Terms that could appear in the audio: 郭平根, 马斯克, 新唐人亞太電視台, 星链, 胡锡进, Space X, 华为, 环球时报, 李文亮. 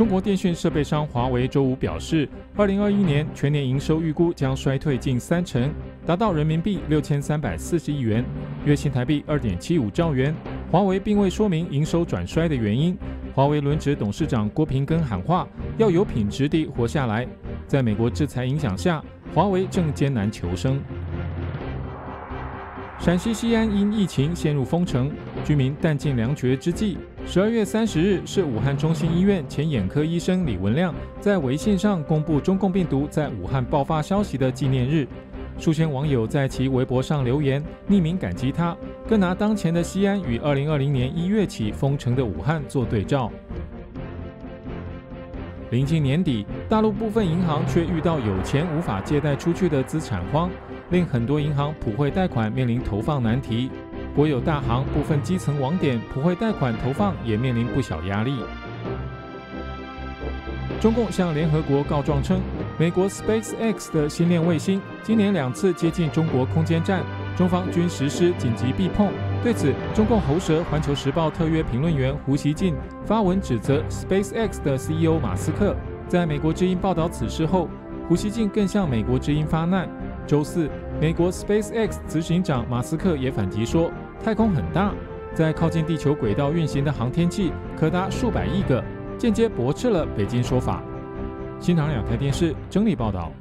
中国电讯设备商华为周五表示，2021年全年营收预估将衰退近30%，达到人民币6340亿元，约新台币2.75兆元。华为并未说明营收转衰的原因。华为轮值董事长郭平根喊话，要有品质地活下来。在美国制裁影响下，华为正艰难求生。 陕西西安因疫情陷入封城，居民弹尽粮绝之际，12月30日是武汉中心医院前眼科医生李文亮在微信上公布中共病毒在武汉爆发消息的纪念日。数千网友在其微博上留言，匿名感激他，更拿当前的西安与2020年1月起封城的武汉做对照。临近年底，大陆部分银行却遇到有钱无法借贷出去的资产荒。 令很多银行普惠贷款面临投放难题，国有大行部分基层网点普惠贷款投放也面临不小压力。中共向联合国告状称，美国 Space X 的星链卫星今年2次接近中国空间站，中方均实施紧急避碰。对此，中共喉舌《环球时报》特约评论员胡锡进发文指责 Space X 的 CEO 马斯克。在美国之音报道此事后，胡锡进更向美国之音发难。 周四，美国 SpaceX 执行长马斯克也反击说：“太空很大，在靠近地球轨道运行的航天器可达数百亿个，间接驳斥了北京说法。”新唐人亚太电视整理报道。